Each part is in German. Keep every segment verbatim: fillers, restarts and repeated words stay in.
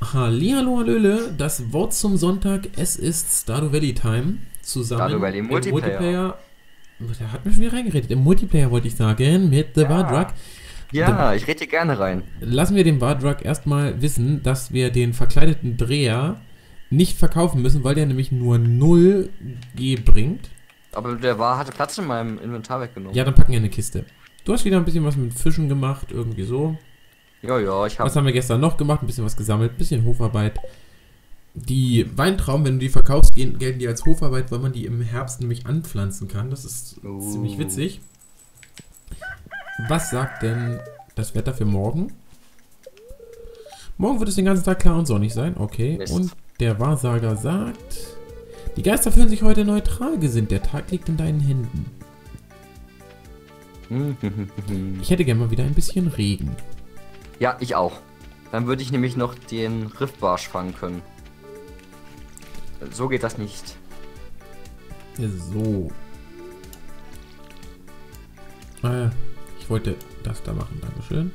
Hallihallo und Öle, das Wort zum Sonntag, es ist Stardew Valley Time, zusammen Stardew Valley im Multiplayer. Multiplayer, der hat mich schon wieder reingeredet, im Multiplayer wollte ich sagen, mit TheVardrag. Ja, ja The, ich rede gerne rein. Lassen wir den TheVardrag erstmal wissen, dass wir den verkleideten Dreher nicht verkaufen müssen, weil der nämlich nur null G bringt. Aber der war, hatte Platz in meinem Inventar weggenommen. Ja, dann packen wir eine Kiste. Du hast wieder ein bisschen was mit Fischen gemacht, irgendwie so. Ja, ja, ich habe. Was haben wir gestern noch gemacht? Ein bisschen was gesammelt, ein bisschen Hofarbeit. Die Weintrauben, wenn du die verkaufst, gelten die als Hofarbeit, weil man die im Herbst nämlich anpflanzen kann. Das ist uh. ziemlich witzig. Was sagt denn das Wetter für morgen? Morgen wird es den ganzen Tag klar und sonnig sein. Okay, Mist. Und der Wahrsager sagt, die Geister fühlen sich heute neutral gesinnt. Der Tag liegt in deinen Händen. Ich hätte gerne mal wieder ein bisschen Regen. Ja, ich auch. Dann würde ich nämlich noch den Riffbarsch fangen können. So geht das nicht. So. Äh, ich wollte das da machen. Dankeschön.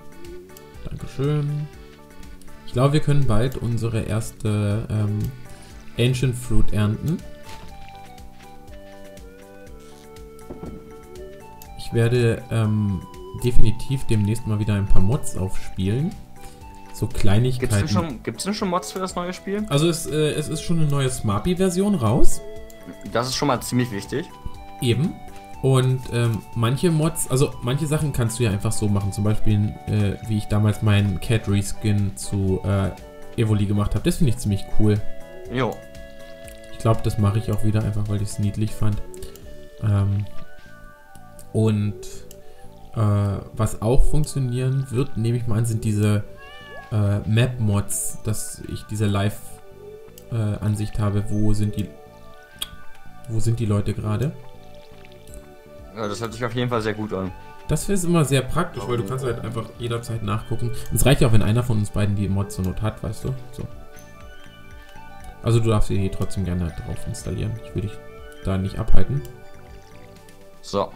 Dankeschön. Ich glaube, wir können bald unsere erste ähm, Ancient Fruit ernten. Ich werde ähm, definitiv demnächst mal wieder ein paar Mods aufspielen. So Kleinigkeiten. Gibt's denn schon, gibt's denn schon Mods für das neue Spiel? Also es, äh, es ist schon eine neue Smarty-Version raus. Das ist schon mal ziemlich wichtig. Eben. Und ähm, manche Mods, also manche Sachen kannst du ja einfach so machen. Zum Beispiel, äh, wie ich damals meinen Cat Reskin zu äh, Evoli gemacht habe. Das finde ich ziemlich cool. Jo. Ich glaube, das mache ich auch wieder, einfach weil ich es niedlich fand. Ähm, und äh, was auch funktionieren wird, nehme ich mal an, sind diese äh, Map-Mods, dass ich diese Live-Ansicht äh, habe, wo sind die wo sind die Leute gerade. Ja, das hört sich auf jeden Fall sehr gut an. Das ist immer sehr praktisch, weil du kannst halt einfach jederzeit nachgucken. Es reicht ja auch, wenn einer von uns beiden die Mods zur Not hat, weißt du? So. Also du darfst die trotzdem gerne drauf installieren. Ich will dich da nicht abhalten. So.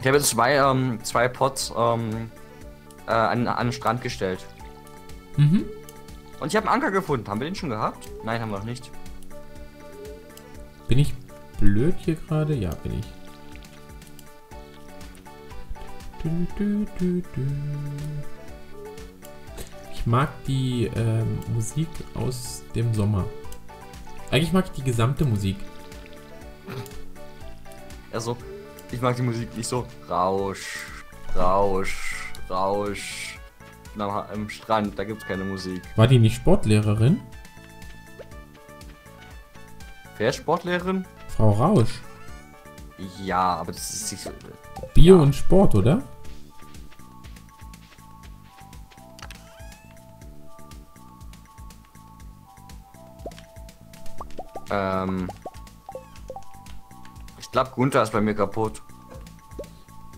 Ich habe jetzt zwei, ähm, zwei Pots ähm, äh, an, an den Strand gestellt. Mhm. Und ich habe einen Anker gefunden. Haben wir den schon gehabt? Nein, haben wir noch nicht. Bin ich blöd hier gerade? Ja, bin ich. Du, du, du, du. Ich mag die äh, Musik aus dem Sommer. Eigentlich mag ich die gesamte Musik. Also, ich mag die Musik nicht so. Rausch, Rausch, Rausch. Na, am Strand, da gibt's keine Musik. War die nicht Sportlehrerin? Wer ist Sportlehrerin? Frau Rausch. Ja, aber das ist nicht so. Bio ja. und Sport, oder? Ähm. Ich glaube, Gunther ist bei mir kaputt.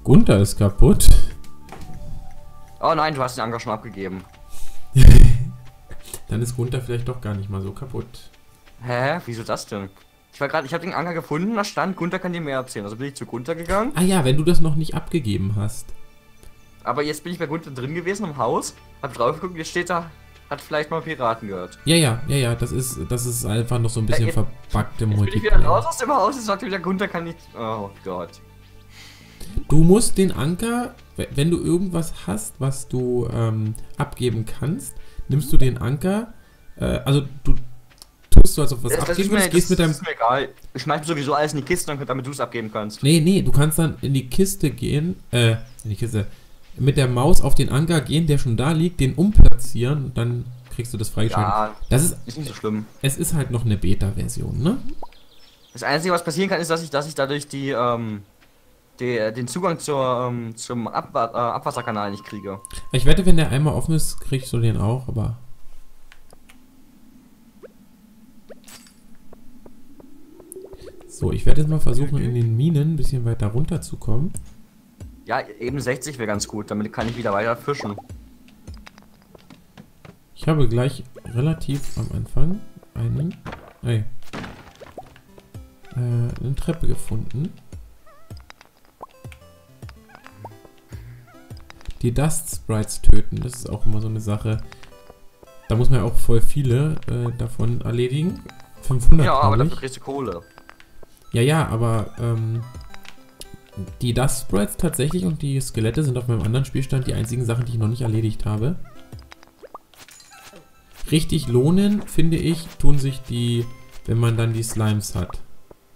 Gunther ist kaputt? Oh nein, du hast den Anker schon abgegeben. Dann ist Gunther vielleicht doch gar nicht mal so kaputt. Hä? Wieso das denn? Ich war gerade, ich habe den Anker gefunden, da stand, Gunther kann dir mehr erzählen. Also bin ich zu Gunther gegangen. Ah ja, wenn du das noch nicht abgegeben hast. Aber jetzt bin ich bei Gunther drin gewesen im Haus, hab drauf geguckt, jetzt steht da, hat vielleicht mal Piraten gehört. Ja, ja, ja, ja, das ist, das ist einfach noch so ein bisschen ja, jetzt, verpackte Multiplayer. Ich bin wieder raus aus dem Haus und sagte wieder, Gunther kann nicht. Oh Gott. Du musst den Anker, wenn du irgendwas hast, was du ähm, abgeben kannst, nimmst du den Anker, äh, also du tust du, als ob was das, abgeben das ist mir, gehst das, mit deinem. Das ist mir egal. Ich schmeiß sowieso alles in die Kiste, damit du es abgeben kannst. Nee, nee, du kannst dann in die Kiste gehen, äh, in die Kiste. mit der Maus auf den Anker gehen, der schon da liegt, den umplatzieren und dann kriegst du das freigeschaltet. Ja, das ist, ist nicht so schlimm. Es ist halt noch eine Beta-Version, ne? Das Einzige, was passieren kann, ist, dass ich, dass ich dadurch die, ähm, die, den Zugang zur, ähm, zum Ab äh, Abwasserkanal nicht kriege. Ich wette, wenn der einmal offen ist, kriegst du den auch, aber... So, ich werde jetzt mal versuchen, in den Minen ein bisschen weiter runter zu kommen. Ja, eben sechzig wäre ganz gut, damit kann ich wieder weiter fischen. Ich habe gleich relativ am Anfang einen, ey, äh, eine Treppe gefunden. Die Dust Sprites töten, das ist auch immer so eine Sache. Da muss man ja auch voll viele äh, davon erledigen. fünfhundert. Ja, aber dafür kriegst du Kohle. Ja, ja, aber ähm, die Dust Sprites tatsächlich und die Skelette sind auf meinem anderen Spielstand die einzigen Sachen, die ich noch nicht erledigt habe. Richtig lohnen, finde ich, tun sich die, wenn man dann die Slimes hat.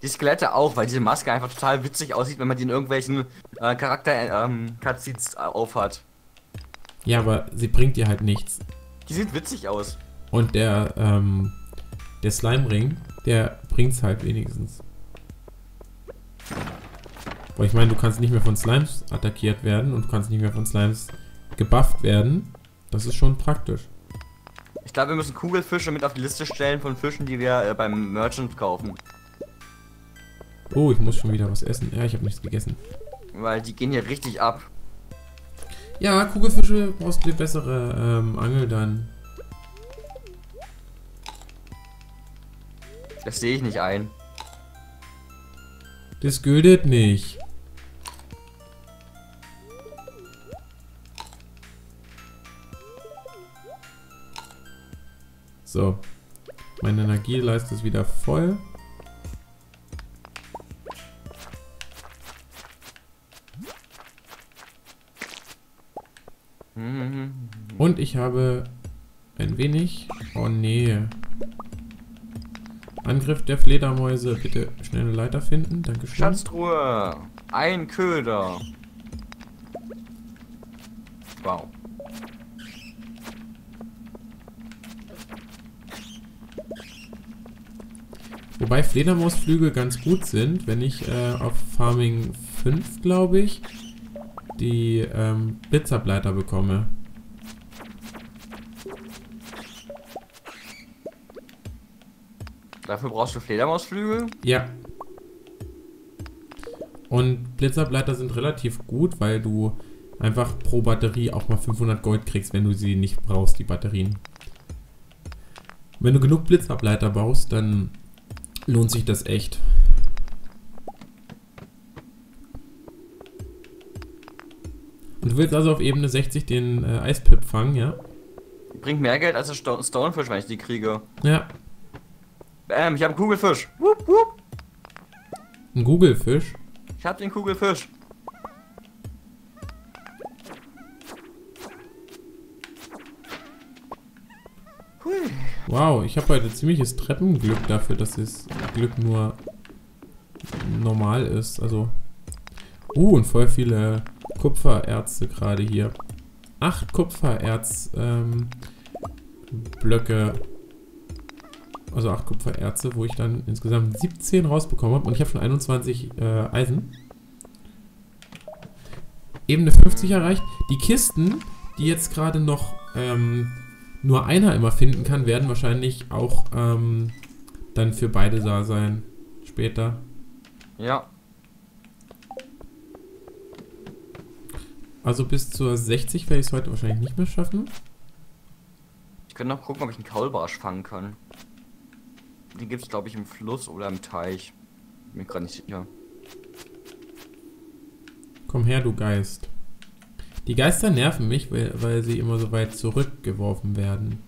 Die Skelette auch, weil diese Maske einfach total witzig aussieht, wenn man die in irgendwelchen äh, Charakter-Cutscenes ähm, aufhat. Ja, aber sie bringt dir halt nichts. Die sieht witzig aus. Und der, ähm, der Slime-Ring, der bringt's halt wenigstens. Weil ich meine, du kannst nicht mehr von Slimes attackiert werden und du kannst nicht mehr von Slimes gebufft werden. Das ist schon praktisch. Ich glaube, wir müssen Kugelfische mit auf die Liste stellen von Fischen, die wir äh, beim Merchant kaufen. Oh, ich muss schon wieder was essen. Ja, ich habe nichts gegessen. Weil die gehen hier richtig ab. Ja, Kugelfische brauchst du eine bessere ähm, Angel dann. Das sehe ich nicht ein. Das gültet nicht. So. Meine Energieleiste ist wieder voll. Und ich habe ein wenig... Oh nee. Angriff der Fledermäuse. Bitte schnell eine Leiter finden. Dankeschön. Schatztruhe. Ein Köder. Wow. Wobei Fledermausflüge ganz gut sind, wenn ich äh, auf Farming fünf, glaube ich, die ähm, Blitzableiter bekomme. Dafür brauchst du Fledermausflügel? Ja. Und Blitzableiter sind relativ gut, weil du einfach pro Batterie auch mal fünfhundert Gold kriegst, wenn du sie nicht brauchst, die Batterien. Wenn du genug Blitzableiter baust, dann lohnt sich das echt. Und du willst also auf Ebene sechzig den äh, Eispip fangen, ja? Bringt mehr Geld als der Stonefish, wenn ich die kriege. Ja. Ähm, ich habe einen Kugelfisch. Wupp, wupp. Ein Kugelfisch? Ich habe den Kugelfisch. Hui. Wow, ich habe heute ziemliches Treppenglück dafür, dass es Glück nur normal ist. Also, uh, und voll viele Kupfererze gerade hier. Acht Kupfererz, ähm, Blöcke. Also acht Kupfererze, wo ich dann insgesamt siebzehn rausbekommen habe. Und ich habe schon einundzwanzig äh, Eisen. Ebene fünfzig erreicht. Die Kisten, die jetzt gerade noch ähm, nur einer immer finden kann, werden wahrscheinlich auch ähm, dann für beide da sein. Später. Ja. Also bis zur sechzig werde ich es heute wahrscheinlich nicht mehr schaffen. Ich könnte noch gucken, ob ich einen Kaulbarsch fangen kann. Die gibt es, glaube ich, im Fluss oder im Teich. Bin mir gerade nicht sicher. Komm her, du Geist. Die Geister nerven mich, weil, weil sie immer so weit zurückgeworfen werden.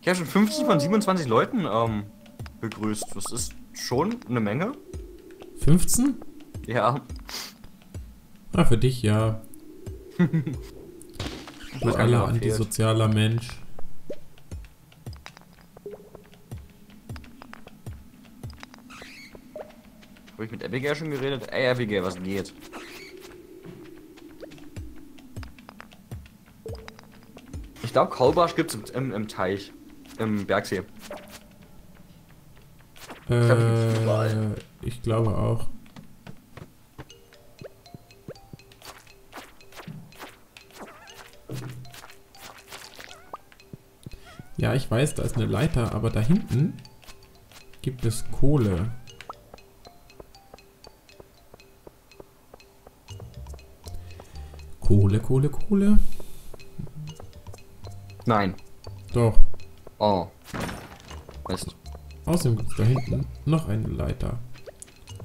Ich habe schon fünfzig von siebenundzwanzig Leuten ähm, begrüßt. Das ist schon eine Menge. fünfzehn? Ja. Ah, für dich ja. Du aller antisozialer Mensch. Habe ich mit Abigail schon geredet? Ey Abigail, was geht? Ich glaube, Kaulbarsch gibt's im, im, im Teich. Im Bergsee. Ich, glaub, äh, ich glaube auch. Ja, ich weiß, da ist eine Leiter, aber da hinten gibt es Kohle. Kohle, Kohle, Kohle. Nein. Doch. Oh. Mist. Außerdem gibt es da hinten noch eine Leiter.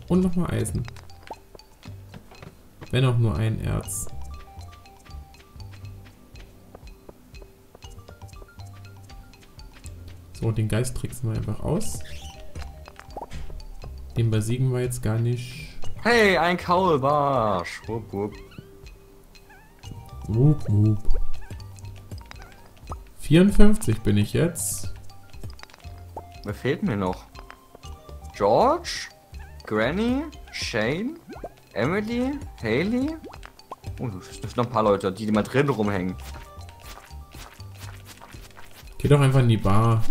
Und nochmal Eisen. Wenn auch nur ein Erz. So, den Geist tricksen wir einfach aus. Den besiegen wir jetzt gar nicht. Hey, ein Kaulbarsch! Wupp, wupp. Wupp, wupp. vierundfünfzig bin ich jetzt. Wer fehlt mir noch? George? Granny? Shane? Emily? Haley? Oh, es sind noch ein paar Leute, die immer drin rumhängen. Geh doch einfach in die Bar.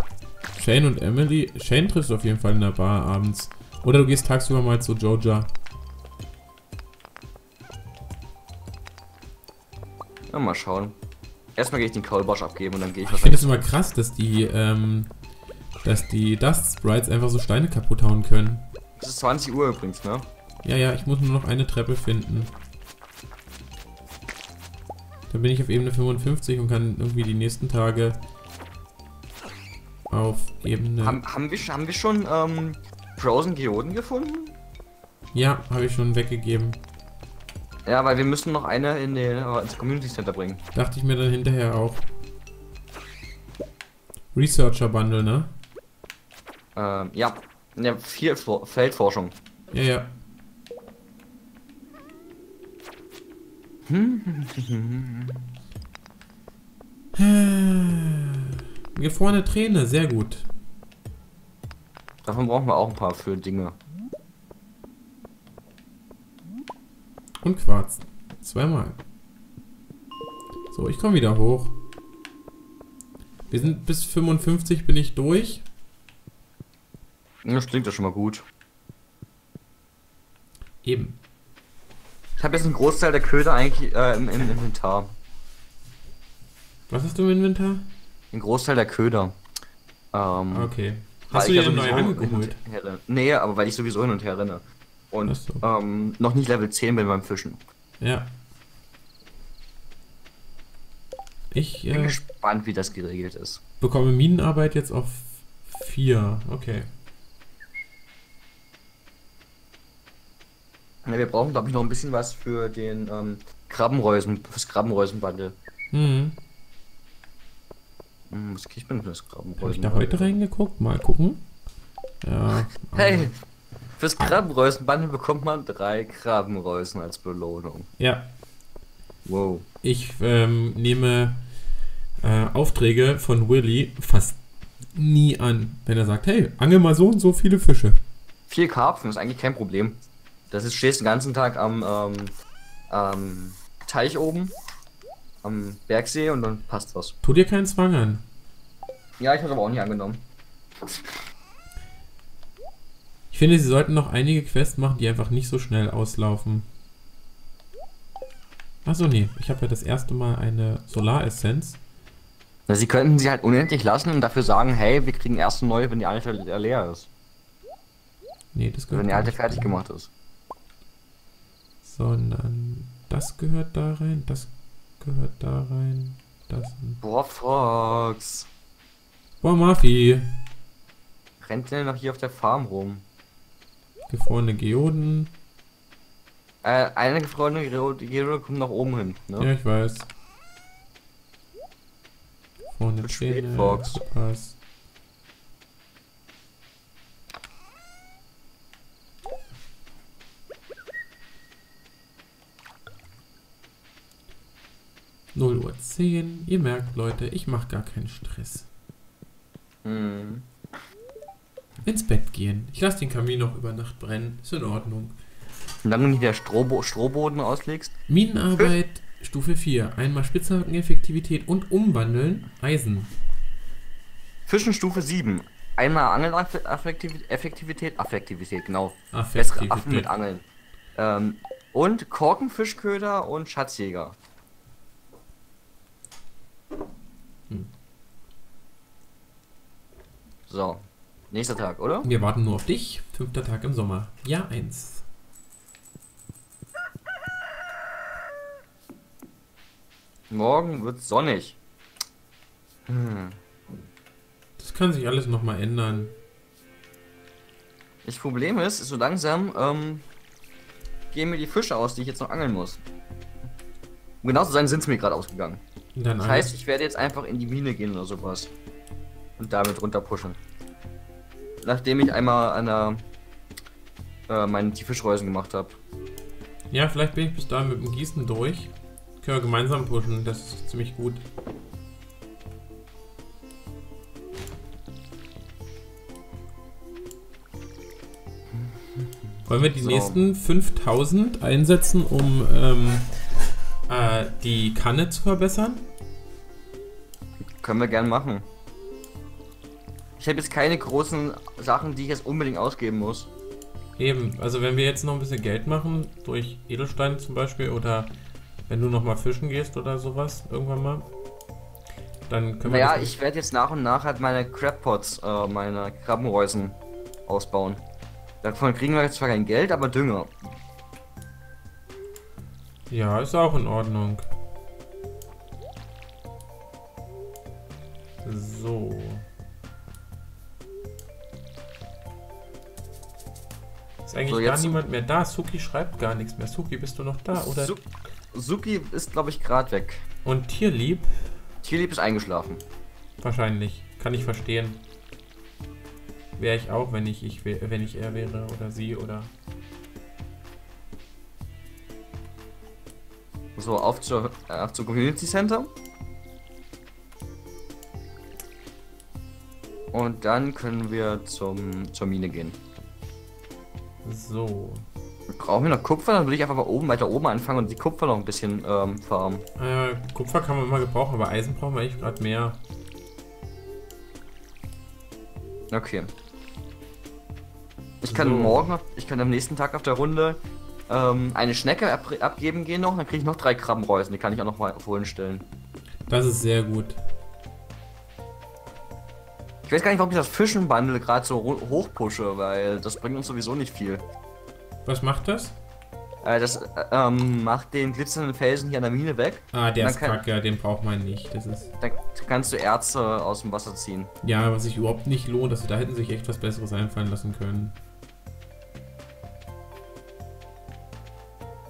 Shane und Emily. Shane triffst du auf jeden Fall in der Bar abends. Oder du gehst tagsüber mal zu Joja. Ja, mal schauen. Erstmal gehe ich den Kaulbarsch abgeben und dann gehe ich. Ich finde es immer krass, dass die, ähm, dass die Dust Sprites einfach so Steine kaputt hauen können. Es ist zwanzig Uhr übrigens, ne? Ja, ja, ich muss nur noch eine Treppe finden. Dann bin ich auf Ebene fünfundfünfzig und kann irgendwie die nächsten Tage auf Ebene... Haben, haben, wir, haben wir schon ähm, Frozen Geoden gefunden? Ja, habe ich schon weggegeben. Ja, weil wir müssen noch eine in den äh, ins Community Center bringen. Dachte ich mir dann hinterher auch. Researcher Bundle, ne? Ähm, ja. Ja, viel For- Feldforschung. Ja, ja. Gefrorene Träne, sehr gut. Davon brauchen wir auch ein paar für Dinge. Und Quarz. Zweimal. So, ich komme wieder hoch. Wir sind bis fünfundfünfzig, bin ich durch. Das klingt ja schon mal gut. Eben. Ich habe jetzt einen Großteil der Köder eigentlich äh, im, im Inventar. Was hast du im Inventar? Ein Großteil der Köder. Ähm, okay. Hast du dir eine neue angeholt? Nee, aber weil ich sowieso hin und her renne. Und so. ähm, noch nicht Level zehn bin beim Fischen. Ja. Ich bin äh, gespannt, wie das geregelt ist. Bekomme Minenarbeit jetzt auf vier. Okay. Ja, wir brauchen, glaube ich, noch ein bisschen was für den ähm, Krabbenreusen, fürs Krabbenreusenbundle. Mhm. Hm, was kriegt man für das Krabbenreusenbundle? Hab ich da heute reingeguckt? Mal gucken. Ja. Hey! Fürs Krabbenreusenbundle bekommt man drei Krabbenreusen als Belohnung. Ja. Wow. Ich ähm, nehme äh, Aufträge von Willy fast nie an, wenn er sagt, hey, angel mal so und so viele Fische. Vier Karpfen ist eigentlich kein Problem. Das ist, stehst den ganzen Tag am ähm, ähm, Teich oben, am Bergsee und dann passt was. Tu dir keinen Zwang an. Ja, ich habe aber auch nicht angenommen. Ich finde, sie sollten noch einige Quests machen, die einfach nicht so schnell auslaufen. Achso, nee, ich habe ja das erste Mal eine Solaressenz. Na, sie könnten sie halt unendlich lassen und dafür sagen, hey, wir kriegen erst eine neue, wenn die alte leer ist. Nee, das gehört. Wenn die alte fertig rein. Gemacht ist. Sondern das gehört da rein, das gehört da rein, das... Boah, Fox! Boah, Murphy! Rennt denn noch hier auf der Farm rum? Gefrorene Geoden. Äh, eine gefrorene Geode kommt nach oben hin, ne? Ja, ich weiß. Gefrorene Geode, Fox. Pass. null Uhr zehn. Ihr merkt, Leute, ich mache gar keinen Stress. Mm. Ins Bett gehen. Ich lasse den Kamin noch über Nacht brennen. Ist in Ordnung. Solange du nicht der Strohbo Strohboden auslegst. Minenarbeit Stufe vier. Einmal Spitzhacken, Effektivität und Umwandeln. Eisen. Fischen Stufe sieben. Einmal Angeleffektivität. Effektivität, Affektivität, genau. Bessere Affen mit Angeln. Ähm, und Korkenfischköder und Schatzjäger. So, nächster Tag, oder? Wir warten nur auf dich. Fünfter Tag im Sommer. Jahr eins. Morgen wird's sonnig. Hm. Das kann sich alles nochmal ändern. Das Problem ist, so langsam ähm, gehen mir die Fische aus, die ich jetzt noch angeln muss. Um genau zu sein, sind sie mir gerade ausgegangen. Dann das heißt, ich werde jetzt einfach in die Mine gehen oder sowas. und damit runterpushen. Nachdem ich einmal an der, äh, meine tiefe Schleusen gemacht habe. Ja, vielleicht bin ich bis dahin mit dem Gießen durch. Können wir gemeinsam pushen, das ist ziemlich gut. Wollen wir die so. nächsten fünftausend einsetzen, um ähm, äh, die Kanne zu verbessern? Können wir gern machen. Ich habe jetzt keine großen Sachen, die ich jetzt unbedingt ausgeben muss. Eben, also wenn wir jetzt noch ein bisschen Geld machen, durch Edelsteine zum Beispiel, oder wenn du nochmal fischen gehst oder sowas, irgendwann mal, dann können wir... Naja, ich werde jetzt nach und nach halt meine Crabpots, äh, meine Krabbenreusen ausbauen. Davon kriegen wir jetzt zwar kein Geld, aber Dünger. Ja, ist auch in Ordnung. So. Ist eigentlich so, gar niemand mehr da. Suki schreibt gar nichts mehr. Suki, bist du noch da? Oder? Su Suki ist, glaube ich, gerade weg. Und Tierlieb? Tierlieb ist eingeschlafen. Wahrscheinlich. Kann ich verstehen. Wäre ich auch, wenn ich, ich wenn ich er wäre oder sie oder. So, auf zur, äh, zur Community Center. Und dann können wir zum, zur Mine gehen. So. Brauchen wir noch Kupfer? Dann würde ich einfach mal oben, weiter oben anfangen und die Kupfer noch ein bisschen ähm, farmen. Äh, Kupfer kann man immer gebrauchen, aber Eisen brauchen wir eigentlich gerade mehr. Okay. Ich kann so. morgen, ich kann am nächsten Tag auf der Runde ähm, eine Schnecke ab abgeben gehen noch, dann kriege ich noch drei Krabbenreusen, die kann ich auch noch mal auf Holen stellen. Das ist sehr gut. Ich weiß gar nicht, warum ich das Fischen-Bundle gerade so hochpushe, weil das bringt uns sowieso nicht viel. Was macht das? Äh, das ähm, macht den glitzernden Felsen hier an der Mine weg. Ah, der ist kacke, den braucht man nicht. Das ist. Dann kannst du Erze aus dem Wasser ziehen. Ja, was sich überhaupt nicht lohnt, dass wir da hätten sich echt was Besseres einfallen lassen können.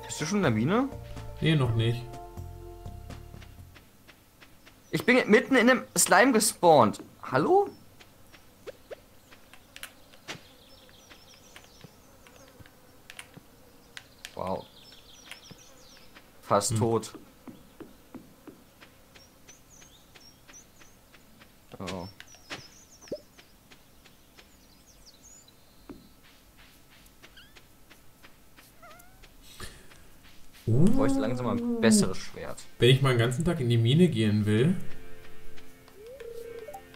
Bist du schon in der Mine? Nee, noch nicht. Ich bin mitten in einem Slime gespawnt. Hallo? Wow. Fast hm. tot. Oh. Uh. Ich bräuchte langsam mal ein besseres Schwert. Wenn ich mal den ganzen Tag in die Mine gehen will,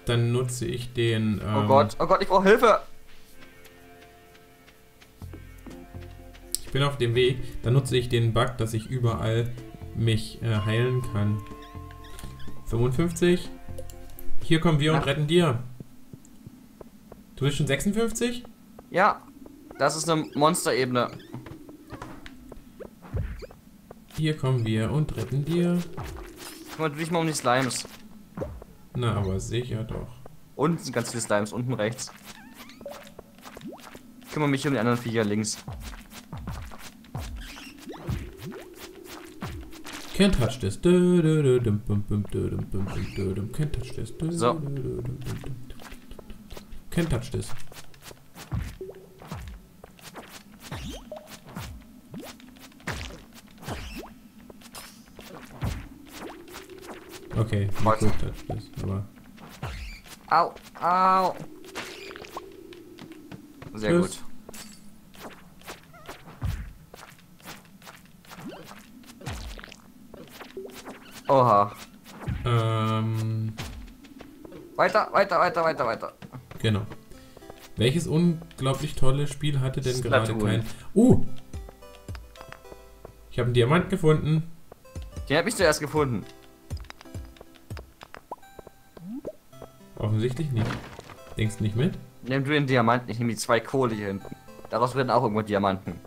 dann nutze ich den... Ähm oh Gott, oh Gott, ich brauche Hilfe! Ich bin auf dem Weg, dann nutze ich den Bug, dass ich überall mich äh, heilen kann. fünfundfünfzig. Hier kommen wir und Ach. retten dir. Du bist schon sechsundfünfzig? Ja, das ist eine Monsterebene. Hier kommen wir und retten dir. Kümmere dich mal um die Slimes. Na, aber sicher doch. Unten sind ganz viele Slimes, unten rechts. Ich kümmere mich um die anderen Viecher links. Can't touch this. Can't touch this. So. Can't touch this. Okay, nicht gut, das ist, aber... Au, au! Sehr Tschüss. gut. Oha. Ähm... Weiter, weiter, weiter, weiter, weiter. Genau. Welches unglaublich tolle Spiel hatte denn Splatoon. gerade kein... Uh! Ich habe einen Diamant gefunden. Den habe ich zuerst gefunden. Offensichtlich nicht. Denkst du nicht mit? Nimm du den Diamanten, ich nehme die zwei Kohle hier hinten. Daraus werden auch irgendwo Diamanten.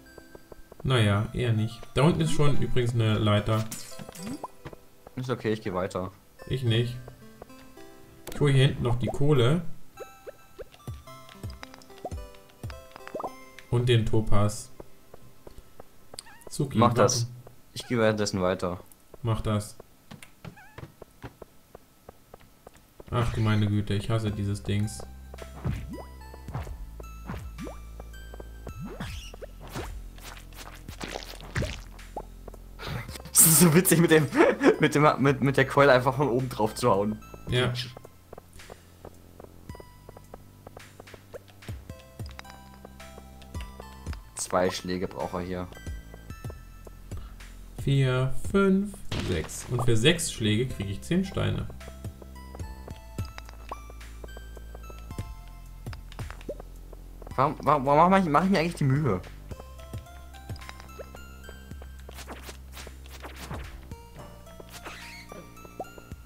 Naja, eher nicht. Da unten ist schon übrigens eine Leiter. Ist okay, ich gehe weiter. Ich nicht. Ich hole hier hinten noch die Kohle. Und den Topaz. Suki, mach das. Ich gehe währenddessen weiter. Mach das. Ach du meine Güte, ich hasse dieses Dings. Das ist so witzig mit dem mit dem mit, mit der Keule einfach von oben drauf zu hauen. Ja. Zwei Schläge braucht er hier. Vier, fünf, sechs. Und für sechs Schläge kriege ich zehn Steine. Warum, warum, warum mache ich, mach ich mir eigentlich die Mühe?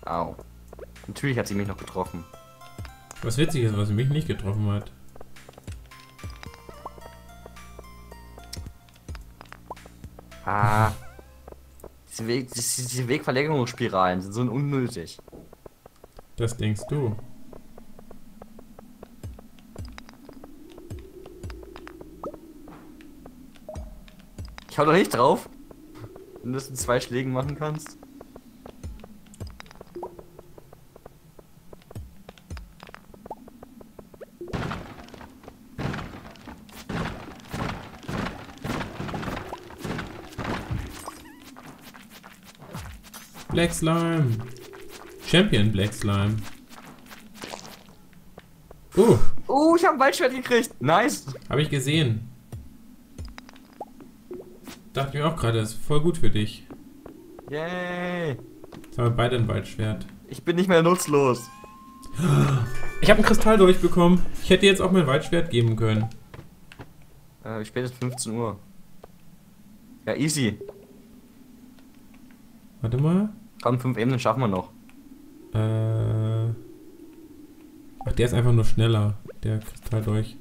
Au. Natürlich hat sie mich noch getroffen. Was witzig ist, was sie mich nicht getroffen hat. Ah. Diese, Weg, diese Wegverlängerungsspiralen sind so unnötig. Das denkst du. Ich hau doch nicht drauf. Wenn du das in zwei Schlägen machen kannst. Black Slime. Champion Black Slime. Uh. Uh, ich habe ein Waldschwert gekriegt. Nice. Habe ich gesehen. Dachte mir auch gerade, das ist voll gut für dich. Yay. Jetzt haben wir beide ein Waldschwert. Ich bin nicht mehr nutzlos. Ich habe einen Kristall durchbekommen. Ich hätte jetzt auch mein Waldschwert geben können. Äh, spätestens fünfzehn Uhr. Ja, easy. Warte mal. Komm, fünf Ebenen schaffen wir noch. Äh. Ach, der ist einfach nur schneller. Der Kristall durch.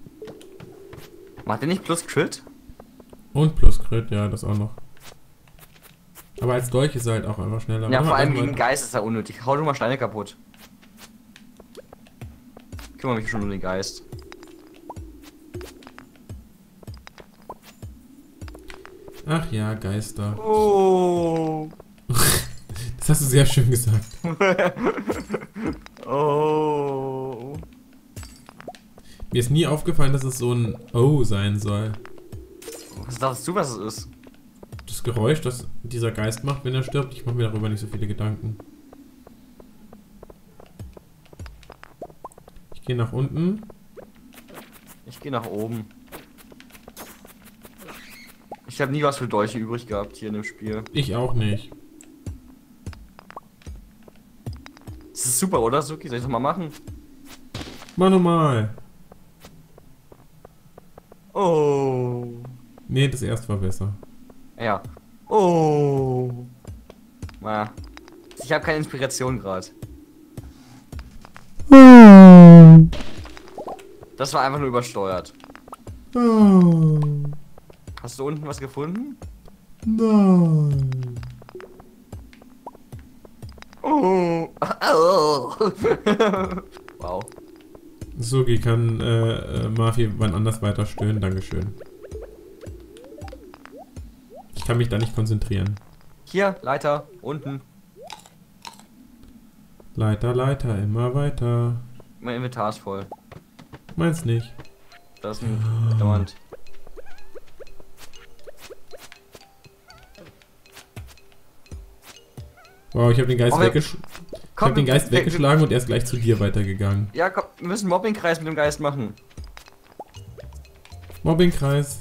Macht der nicht plus Crit? Und plus Crit, ja, das auch noch. Aber als Dolch ist er halt auch einfach schneller. Ja, vor allem gegen Geist ist er unnötig. Hau du mal Steine kaputt. Ich kümmere mich schon um den Geist. Ach ja, Geister. Oh. Das hast du sehr schön gesagt. Oh. Mir ist nie aufgefallen, dass es so ein Oh sein soll. Was dachtest du, was es ist? Das Geräusch, das dieser Geist macht, wenn er stirbt. Ich mache mir darüber nicht so viele Gedanken. Ich gehe nach unten. Ich gehe nach oben. Ich habe nie was für Dolche übrig gehabt hier in dem Spiel. Ich auch nicht. Das ist super, oder Suki? Soll ich das mal machen? Mach nochmal. Oh. Nee, das erste war besser. Ja. Oh. Naja. Ich habe keine Inspiration gerade. Oh. Das war einfach nur übersteuert. Oh. Hast du unten was gefunden? Nein. Oh. Oh. Wow. Suki kann äh, Mafi wann anders weiter stöhnen. Dankeschön. Ich kann mich da nicht konzentrieren. Hier, Leiter, unten. Leiter, Leiter, immer weiter. Mein Inventar ist voll. Meinst nicht. Das ist ein oh. Dauernd. Wow, ich habe den Geist, oh, weggesch komm, ich hab den Geist wir, weggeschlagen wir, und er ist gleich zu dir weitergegangen. Ja, komm, wir müssen Mobbingkreis mit dem Geist machen. Mobbingkreis.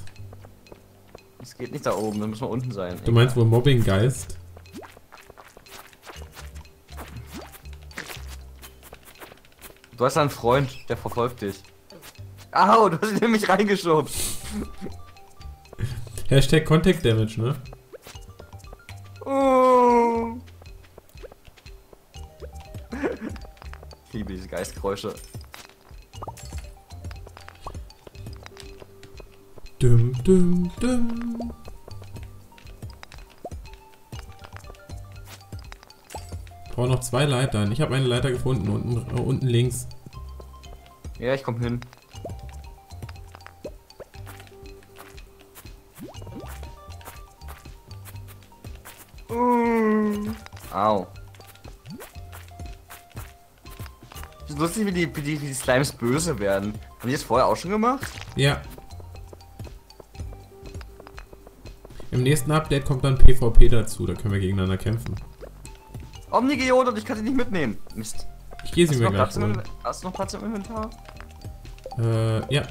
Es geht nicht da oben, dann müssen wir unten sein. Du meinst wohl Mobbinggeist? Du hast einen Freund, der verfolgt dich. Au, du hast ihn nämlich reingeschoben. Hashtag Contact Damage, ne? Oh. Ich liebe diese Geistgeräusche. Dum, dum, dum. Ich brauche noch zwei Leitern. Ich habe eine Leiter gefunden, unten, äh, unten links. Ja, ich komme hin. Mm. Au. Das ist lustig, wie die, wie die, wie die Slimes böse werden. Haben die das vorher auch schon gemacht? Ja. Im nächsten Update kommt dann PvP dazu, da können wir gegeneinander kämpfen. Omnigeode und ich kann sie nicht mitnehmen. Mist. Ich gehe sie mir gleich holen. Hast du noch Platz im Inventar? Äh, ja.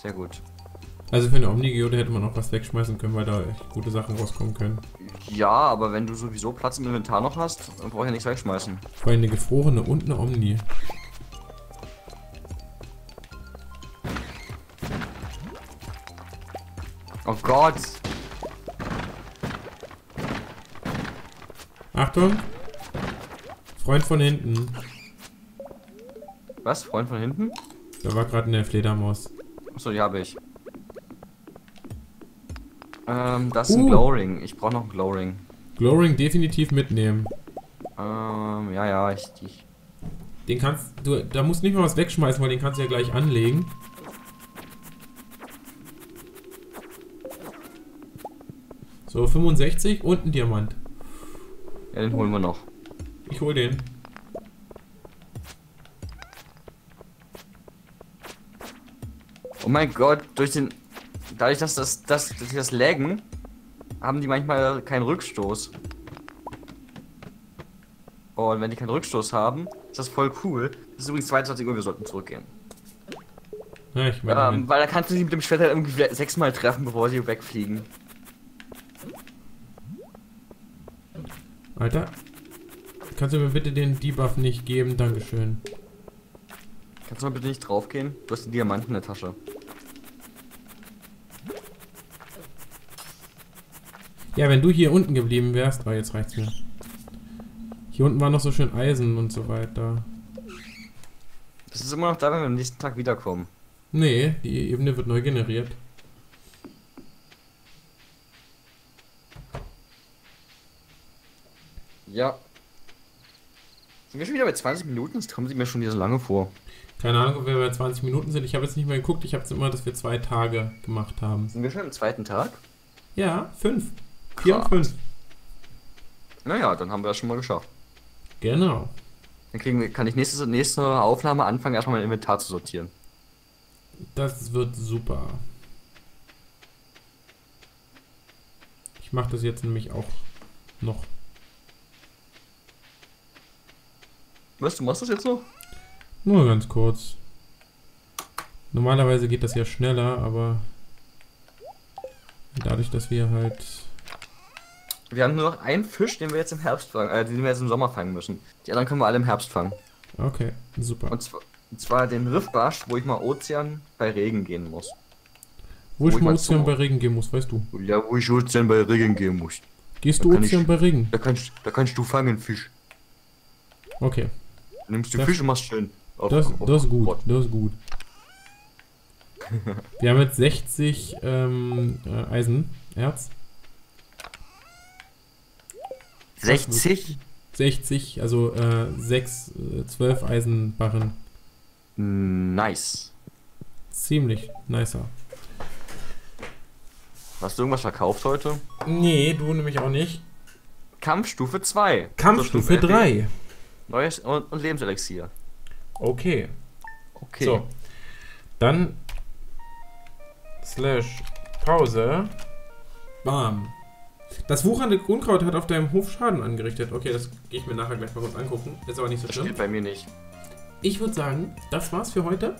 Sehr gut. Also für eine Omnigeode hätte man noch was wegschmeißen können, weil da echt gute Sachen rauskommen können. Ja, aber wenn du sowieso Platz im Inventar noch hast, dann brauch ich ja nichts wegschmeißen. Vor allem eine gefrorene und eine Omni. Oh Gott! Achtung! Freund von hinten. Was? Freund von hinten? Da war gerade eine Fledermaus. Achso, die habe ich. Ähm, das ist uh. ein Glowring. Ich brauche noch ein Glowring. Glowring definitiv mitnehmen. Ähm, ja, ja, ich, ich. Den kannst du. Da musst du nicht mal was wegschmeißen, weil den kannst du ja gleich anlegen. So, fünfundsechzig und ein Diamant. Ja, den holen wir noch. Ich hol den. Oh mein Gott, durch den. Dadurch, dass das, das, dass das laggen, haben die manchmal keinen Rückstoß. Oh, und wenn die keinen Rückstoß haben, ist das voll cool. Das ist übrigens zweiundzwanzig Uhr, wir sollten zurückgehen. Ja, ich meine, ähm, weil da kannst du sie mit dem Schwert halt irgendwie sechsmal treffen, bevor sie wegfliegen. Alter, kannst du mir bitte den Debuff nicht geben? Dankeschön. Kannst du mal bitte nicht draufgehen? Du hast den Diamanten in der Tasche. Ja, wenn du hier unten geblieben wärst, war oh, jetzt reicht's mir. Hier unten war noch so schön Eisen und so weiter. Das ist immer noch da, wenn wir am nächsten Tag wiederkommen. Nee, die Ebene wird neu generiert. Ja. Sind wir schon wieder bei zwanzig Minuten? Das kommen sie mir schon wieder so lange vor. Keine Ahnung, ob wir bei zwanzig Minuten sind. Ich habe jetzt nicht mehr geguckt. Ich habe jetzt immer, dass wir zwei Tage gemacht haben. Sind wir schon am zweiten Tag? Ja, fünf. Vier und fünf. Naja, dann haben wir das schon mal geschafft. Genau. Dann kriegen wir, kann ich nächste, nächste Aufnahme anfangen, erstmal mein Inventar zu sortieren. Das wird super. Ich mache das jetzt nämlich auch noch. Was, du machst das jetzt noch? Nur ganz kurz. Normalerweise geht das ja schneller, aber dadurch, dass wir halt... Wir haben nur noch einen Fisch, den wir jetzt im Herbst fangen, äh, den wir jetzt im Sommer fangen müssen. Die anderen können wir alle im Herbst fangen. Okay, super. Und zwar, und zwar den Riffbarsch, wo ich mal Ozean bei Regen gehen muss. Wo, wo ich, ich mal Ozean bei Regen gehen muss, weißt du? Ja, wo ich Ozean bei Regen gehen muss. Gehst du Ozean bei Regen? Da kannst, da kannst du fangen, Fisch. Okay. Nimmst du Fisch und machst schön. Auf, das, auf, das ist gut, Bord. das ist gut. Wir haben jetzt sechzig ähm, äh, Eisenerz. sechzig? sechzig, also äh, sechs, zwölf Eisenbarren. Nice. Ziemlich nicer. Hast du irgendwas verkauft heute? Nee, du nämlich auch nicht. Kampfstufe zwei. Kampfstufe drei. Neues und, und Lebenselixier. Okay. Okay. So. Dann slash Pause. Bam. Das wuchernde Unkraut hat auf deinem Hof Schaden angerichtet. Okay, das gehe ich mir nachher gleich mal kurz angucken. Ist aber nicht so schlimm. Das steht bei mir nicht. Ich würde sagen, das war's für heute.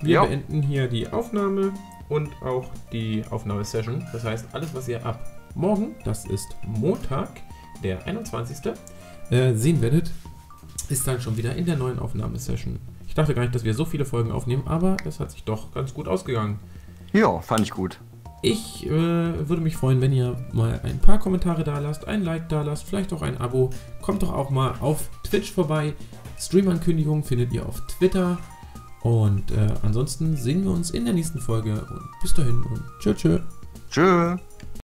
Wir jo. beenden hier die Aufnahme und auch die Aufnahmesession. Das heißt, alles, was ihr ab morgen, das ist Montag, der einundzwanzigste, äh, sehen werdet, ist dann schon wieder in der neuen Aufnahmesession. Ich dachte gar nicht, dass wir so viele Folgen aufnehmen, aber es hat sich doch ganz gut ausgegangen. Ja, fand ich gut. Ich äh, würde mich freuen, wenn ihr mal ein paar Kommentare da lasst, ein Like da lasst, vielleicht auch ein Abo. Kommt doch auch mal auf Twitch vorbei. Stream-Ankündigungen findet ihr auf Twitter. Und äh, ansonsten sehen wir uns in der nächsten Folge. Und bis dahin und tschö, tschö. Tschö.